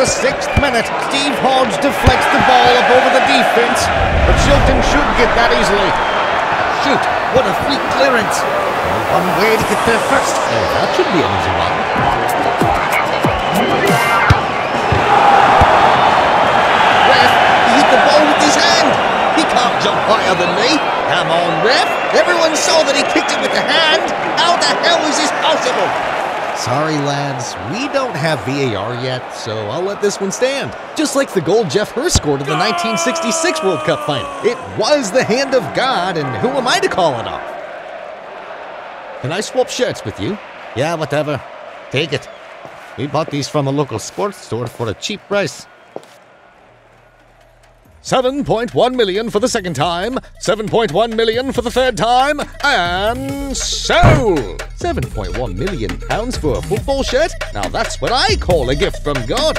the 6th minute. Steve Hodge deflects the ball up over the defence, but Shilton should get that easily. Shoot, what a fleet clearance. One way to get there first. Oh, that should be an easy one. Ref, he hit the ball with his hand. He can't jump higher than me. Come on, ref. Everyone saw that he kicked it with the hand. How the hell is this possible? Sorry, lads, we don't have VAR yet, so I'll let this one stand. Just like the goal Geoff Hurst scored in the 1966 World Cup final. It was the hand of God, and who am I to call it off? Can I swap shirts with you? Yeah, whatever. Take it. We bought these from a local sports store for a cheap price. 7.1 million for the second time, 7.1 million for the third time, and sold! £7.1 million for a football shirt? Now that's what I call a gift from God.